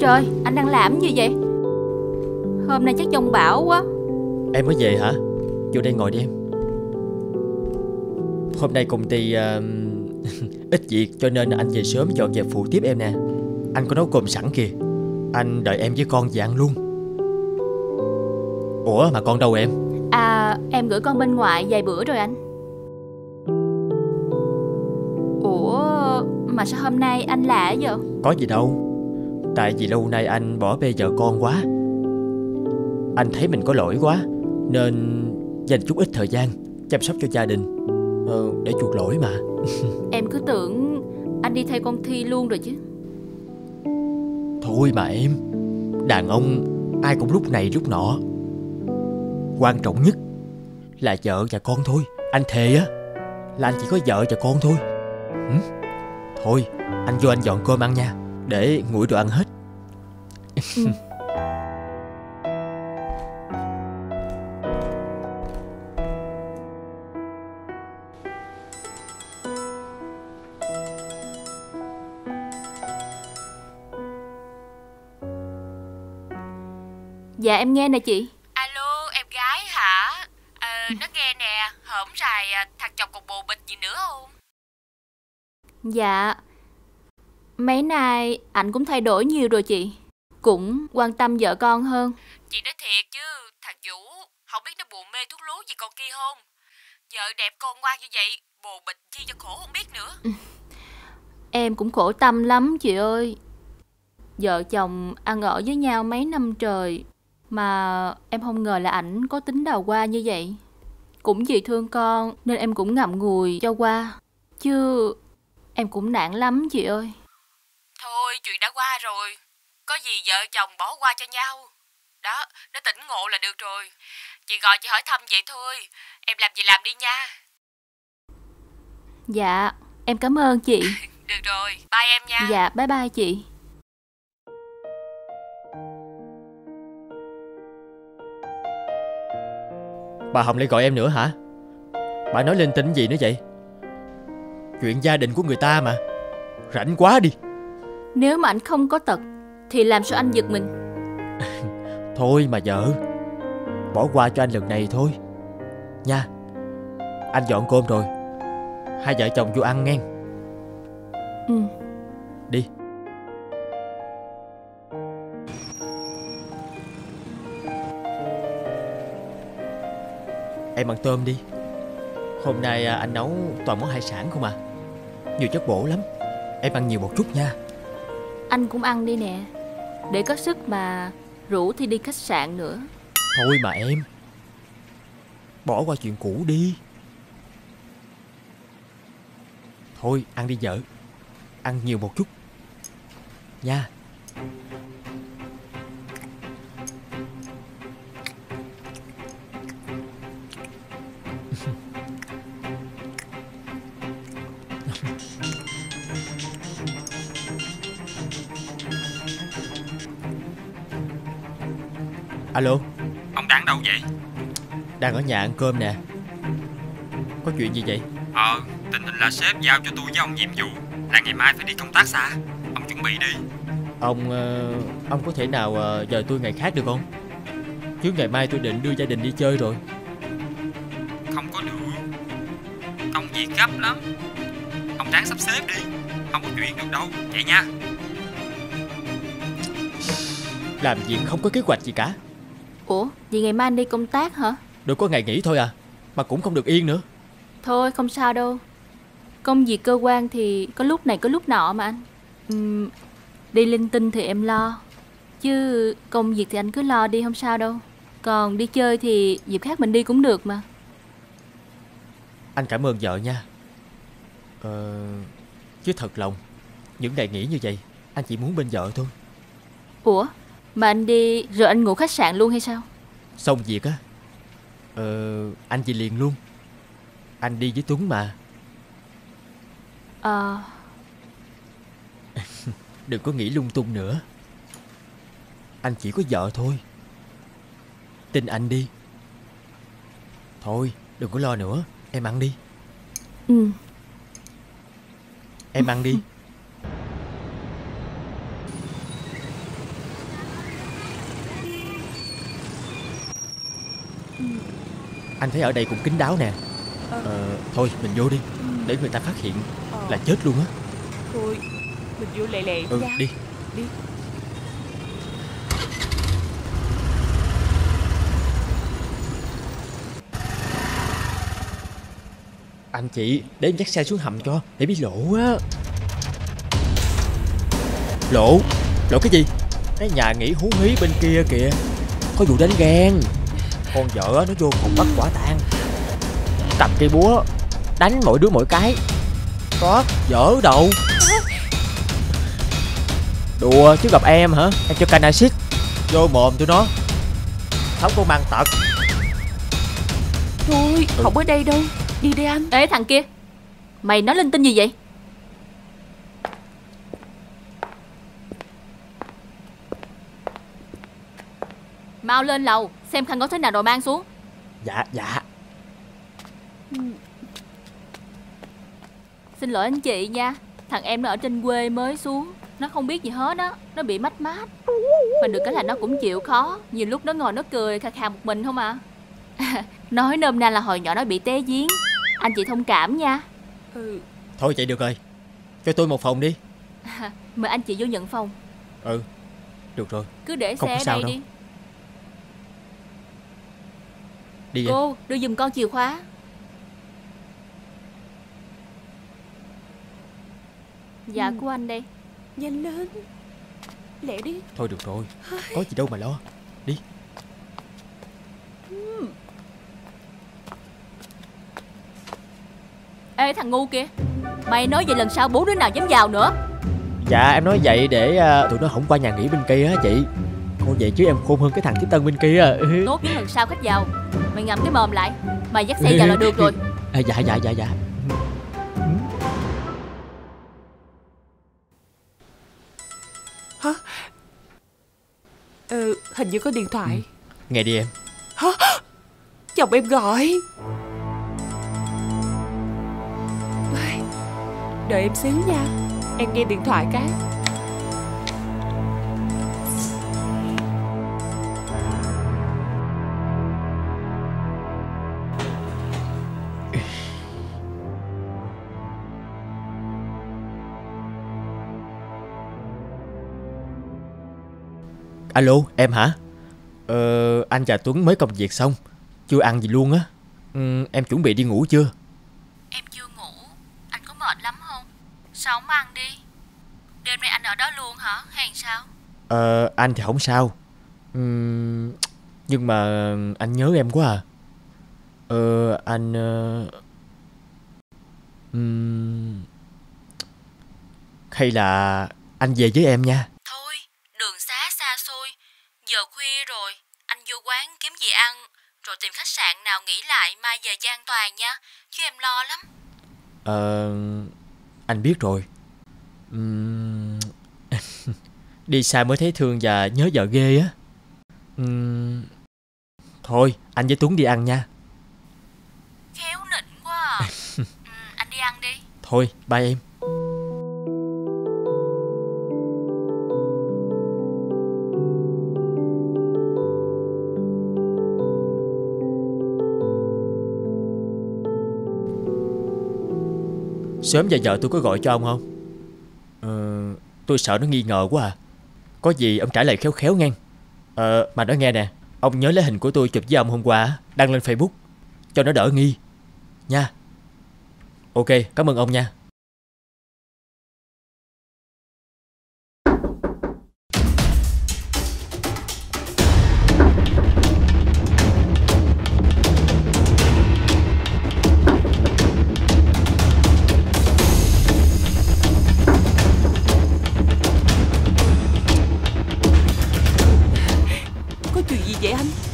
Trời, anh đang làm gì vậy? Hôm nay chắc giông bão quá. Em mới về hả? Vô đây ngồi đi em. Hôm nay công ty ít việc cho nên anh về sớm dọn dẹp phụ tiếp em nè. Anh có nấu cơm sẵn kìa. Anh đợi em với con về ăn luôn. Ủa mà con đâu em? À, em gửi con bên ngoại vài bữa rồi anh. Ủa mà sao hôm nay anh lạ vậy? Có gì đâu. Tại vì lâu nay anh bỏ bê vợ con quá. Anh thấy mình có lỗi quá nên dành chút ít thời gian chăm sóc cho gia đình để chuộc lỗi mà. Em cứ tưởng anh đi thay con Thi luôn rồi chứ. Thôi mà em, đàn ông ai cũng lúc này lúc nọ. Quan trọng nhất là vợ và con thôi. Anh thề á, là anh chỉ có vợ và con thôi. Thôi anh vô anh dọn cơm ăn nha, để nguội đồ ăn hết. Dạ em nghe nè chị. Alo em gái hả? Nó nghe nè, hổm rày thằng chồng còn bồ bịch gì nữa không? Dạ, mấy nay ảnh cũng thay đổi nhiều rồi chị. Cũng quan tâm vợ con hơn. Chị nói thiệt chứ, thằng Vũ không biết nó buồn mê thuốc lú gì còn kia không. Vợ đẹp con ngoan như vậy, bồ bịch chi cho khổ không biết nữa. Em cũng khổ tâm lắm chị ơi. Vợ chồng ăn ở với nhau mấy năm trời mà em không ngờ là ảnh có tính đào hoa như vậy. Cũng vì thương con nên em cũng ngậm ngùi cho qua. Chứ em cũng nản lắm chị ơi. Thôi chuyện đã qua rồi, có gì vợ chồng bỏ qua cho nhau. Đó, nó tỉnh ngộ là được rồi. Chị gọi chị hỏi thăm vậy thôi. Em làm gì làm đi nha. Dạ, em cảm ơn chị. Được rồi, bye em nha. Dạ, bye bye chị. Bà Hồng lại gọi em nữa hả? Bà nói linh tinh gì nữa vậy? Chuyện gia đình của người ta mà. Rảnh quá đi. Nếu mà anh không có tật thì làm sao anh giật mình? Thôi mà vợ, bỏ qua cho anh lần này thôi nha. Anh dọn cơm rồi, hai vợ chồng vô ăn nghe. Ừ. Đi. Em ăn tôm đi. Hôm nay anh nấu toàn món hải sản không à. Nhiều chất bổ lắm. Em ăn nhiều một chút nha. Anh cũng ăn đi nè, để có sức mà rủ Thi đi khách sạn nữa. Thôi mà em, bỏ qua chuyện cũ đi. Thôi ăn đi vợ, ăn nhiều một chút nha. Alo. Ông đang đâu vậy? Đang ở nhà ăn cơm nè. Có chuyện gì vậy? Tình hình là sếp giao cho tôi với ông nhiệm vụ là ngày mai phải đi công tác xa. Ông chuẩn bị đi. Ông có thể nào dời tôi ngày khác được không? Chứ ngày mai tôi định đưa gia đình đi chơi rồi. Không có được, công việc gấp lắm. Ông ráng sắp xếp đi, không có chuyện được đâu. Vậy nha. Làm việc không có kế hoạch gì cả. Ủa, vậy ngày mai anh đi công tác hả? Được có ngày nghỉ thôi à, mà cũng không được yên nữa. Thôi không sao đâu, công việc cơ quan thì có lúc này có lúc nọ mà anh. Đi linh tinh thì em lo, chứ công việc thì anh cứ lo đi, không sao đâu. Còn đi chơi thì dịp khác mình đi cũng được mà. Anh cảm ơn vợ nha. Chứ thật lòng, những ngày nghỉ như vậy anh chỉ muốn bên vợ thôi. Ủa, mà anh đi rồi anh ngủ khách sạn luôn hay sao? Xong việc á, anh về liền luôn. Anh đi với Tuấn mà. Đừng có nghĩ lung tung nữa. Anh chỉ có vợ thôi, tin anh đi. Thôi đừng có lo nữa, em ăn đi. Ừ. Em ăn đi. Anh thấy ở đây cũng kín đáo nè. Thôi mình vô đi. Để người ta phát hiện là chết luôn á. Thôi mình vô lẹ lẹ. Đi. Anh chị, để em dắt xe xuống hầm cho, để bị lộ á. Lộ? Lộ cái gì? Cái nhà nghỉ hú hí bên kia kìa, có vụ đánh ghen. Con vợ nó vô phòng bắt quả tang, cầm cây búa đánh mỗi đứa mỗi cái. Có dở đầu. Đùa chứ gặp em hả? Em cho can axit vô mồm tụi nó, không có mang tật. Thôi, không ở đây đâu. Đi đi anh. Ê thằng kia, mày nói linh tinh gì vậy? Mau lên lầu xem Khanh có thế nào rồi mang xuống. Dạ. Xin lỗi anh chị nha. Thằng em nó ở trên quê mới xuống, nó không biết gì hết á. Nó bị mách mát. Mà được cái là nó cũng chịu khó. Nhiều lúc nó ngồi nó cười khà khà một mình không à. Nói nôm na là hồi nhỏ nó bị té giếng. Anh chị thông cảm nha. Thôi vậy được rồi, cho tôi một phòng đi. Mời anh chị vô nhận phòng. Được rồi. Cứ để không xe đây đâu. Đi cô đưa giùm con chìa khóa. Dạ của anh đây. Nhanh lên, lẹ đi. Thôi được rồi, có gì đâu mà lo. Đi. Ê thằng ngu kia, mày nói vậy lần sau 4 đứa nào dám vào nữa. Dạ em nói vậy để tụi nó không qua nhà nghỉ bên kia á chị. Thôi vậy chứ em khôn hơn cái thằng tiếp tân bên kia à. Tốt với lần sau khách vào mày ngậm cái mồm lại, mày dắt xe vào là được rồi. Dạ. Hả? Hình như có điện thoại. Nghe đi em. Hả? Chồng em gọi. Đợi em xíu nha, em nghe điện thoại cái. Alo, em hả? Anh và Tuấn mới công việc xong, chưa ăn gì luôn á. Em chuẩn bị đi ngủ chưa? Em chưa ngủ, anh có mệt lắm không? Sao không ăn đi? Đêm nay anh ở đó luôn hả? Hay sao? Anh thì không sao. Nhưng mà anh nhớ em quá à. Anh... hay là anh về với em nha. Thôi, đường xá xa xôi, giờ khuya rồi, anh vô quán kiếm gì ăn, rồi tìm khách sạn nào nghỉ lại mai về cho an toàn nha, chứ em lo lắm. Anh biết rồi. Đi xa mới thấy thương và nhớ vợ ghê á. Thôi anh với Tuấn đi ăn nha. Khéo nịnh quá à. Anh đi ăn đi. Thôi bye em. Sớm giờ vợ tôi có gọi cho ông không? Tôi sợ nó nghi ngờ quá à. Có gì ông trả lời khéo khéo nghe. Mà nó nghe nè, ông nhớ lấy hình của tôi chụp với ông hôm qua, đăng lên Facebook cho nó đỡ nghi nha. Ok, cảm ơn ông nha.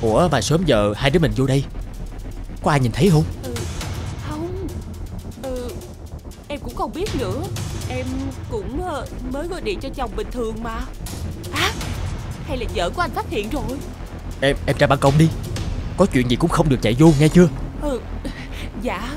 Ủa mà sớm giờ hai đứa mình vô đây có ai nhìn thấy không? Không. Em cũng không biết nữa. Em cũng mới gọi điện cho chồng bình thường mà. Hay là vợ của anh phát hiện rồi. Em ra ban công đi. Có chuyện gì cũng không được chạy vô nghe chưa? Dạ.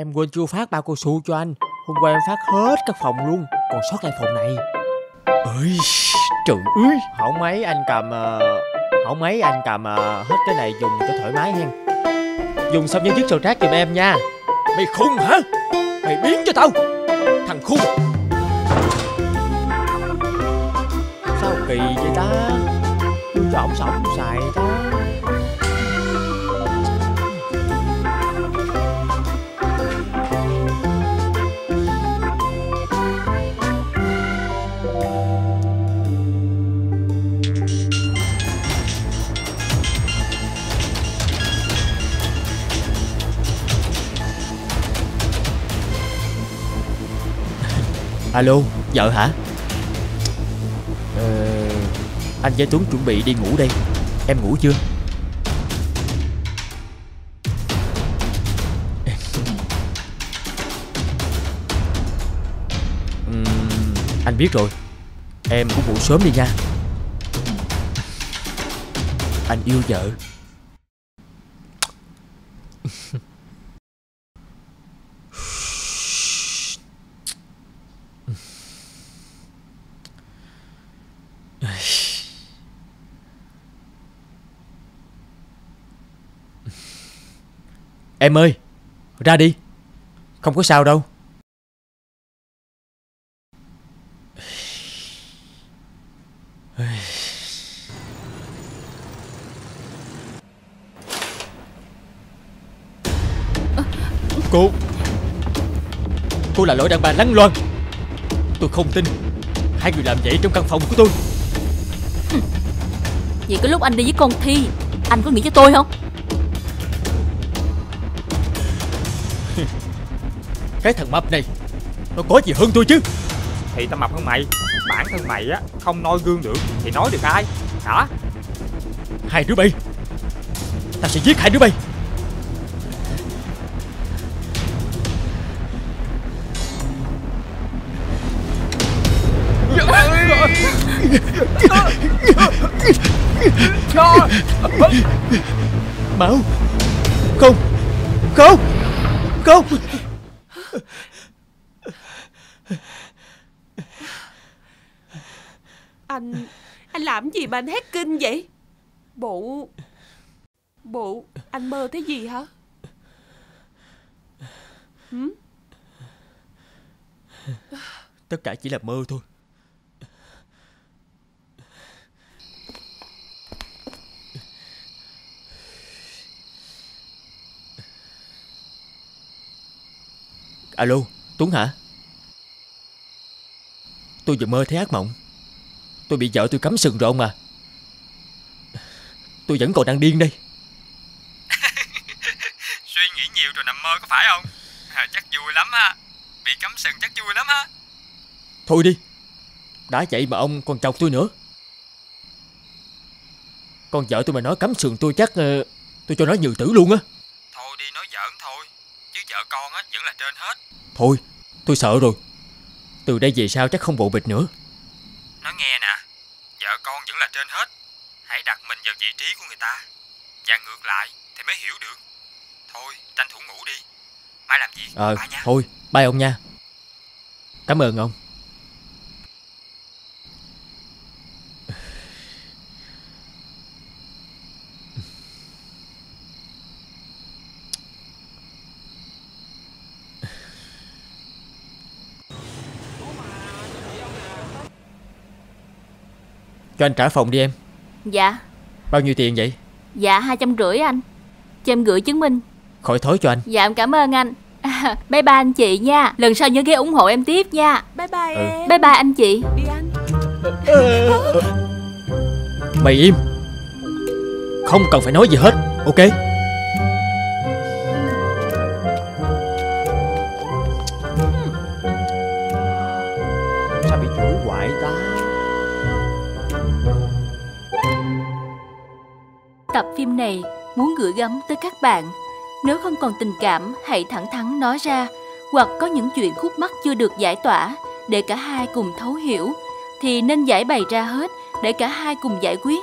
Em quên chưa phát bao cao su cho anh. Hôm qua em phát hết các phòng luôn, còn sót lại phòng này. Ơi trời ơi. Hổng mấy anh cầm hết cái này dùng cho thoải mái hen. Dùng xong nhớ dứt sầu trác giùm em nha. Mày khùng hả? Mày biến cho tao. Thằng khùng. Sao kỳ vậy ta? Tôi chọn sống xài ta. Alo, vợ hả? Anh với Tuấn chuẩn bị đi ngủ đây. Em ngủ chưa? Anh biết rồi. Em cũng ngủ sớm đi nha. Anh yêu vợ. Em ơi, ra đi. Không có sao đâu. Cô là loại đàn bà lăng loàn. Tôi không tin hai người làm vậy trong căn phòng của tôi. Vậy cái lúc anh đi với con Thi, anh có nghĩ cho tôi không? Cái thằng mập này nó có gì hơn tôi chứ? Thì tao mập hơn mày. Bản thân mày á không noi gương được thì nói được ai hả? Hai đứa bay. Tao sẽ giết hai đứa bay. Máu. Không. Không. Không. Anh làm gì mà anh hét kinh vậy? Bộ anh mơ thấy gì hả? Tất cả chỉ là mơ thôi. Alo, Tuấn hả? Tôi vừa mơ thấy ác mộng. Tôi bị vợ tôi cắm sừng rồi mà. Tôi vẫn còn đang điên đây. Suy nghĩ nhiều rồi nằm mơ có phải không? Chắc vui lắm ha. Bị cắm sừng chắc vui lắm ha. Thôi đi. Đã vậy mà ông còn chọc tôi nữa. Con vợ tôi mà nói cắm sừng tôi chắc tôi cho nó nhừ tử luôn á. Thôi đi, nói giỡn thôi. Chứ vợ con á vẫn là trên hết. Thôi, tôi sợ rồi. Từ đây về sau chắc không bộ bịch nữa. Nói nghe nè, vợ con vẫn là trên hết. Hãy đặt mình vào vị trí của người ta, và ngược lại thì mới hiểu được. Thôi, tranh thủ ngủ đi. Mai làm gì? Bye nha. Thôi, bye ông nha. Cảm ơn ông. Cho anh trả phòng đi em. Dạ. Bao nhiêu tiền vậy? Dạ 250 anh. Cho em gửi chứng minh. Khỏi thối cho anh. Dạ em cảm ơn anh. Bye bye anh chị nha. Lần sau nhớ ghé ủng hộ em tiếp nha. Bye bye em. Bye bye anh chị. Đi anh. Mày im. Không cần phải nói gì hết. Ok. Sao bị chửi hoại ta? Tập phim này muốn gửi gắm tới các bạn. Nếu không còn tình cảm, hãy thẳng thắn nói ra. Hoặc có những chuyện khúc mắc chưa được giải tỏa, để cả hai cùng thấu hiểu, thì nên giải bày ra hết, để cả hai cùng giải quyết.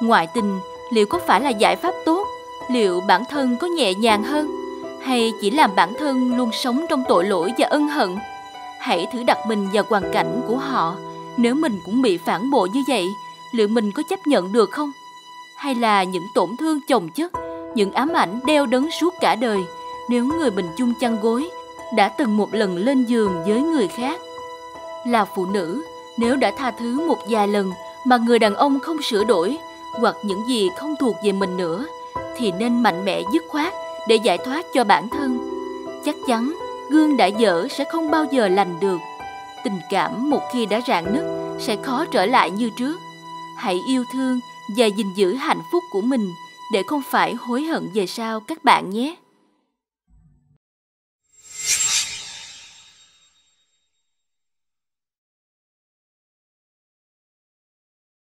Ngoại tình liệu có phải là giải pháp tốt? Liệu bản thân có nhẹ nhàng hơn? hay chỉ làm bản thân luôn sống trong tội lỗi và ân hận? Hãy thử đặt mình vào hoàn cảnh của họ. Nếu mình cũng bị phản bội như vậy, liệu mình có chấp nhận được không? Hay là những tổn thương chồng chất, những ám ảnh đeo đớn suốt cả đời, nếu người mình chung chăn gối đã từng một lần lên giường với người khác? Là phụ nữ, nếu đã tha thứ một vài lần mà người đàn ông không sửa đổi hoặc những gì không thuộc về mình nữa, thì nên mạnh mẽ dứt khoát để giải thoát cho bản thân. Chắc chắn gương đã dở sẽ không bao giờ lành được. Tình cảm một khi đã rạn nứt sẽ khó trở lại như trước. Hãy yêu thương và gìn giữ hạnh phúc của mình để không phải hối hận về sau các bạn nhé.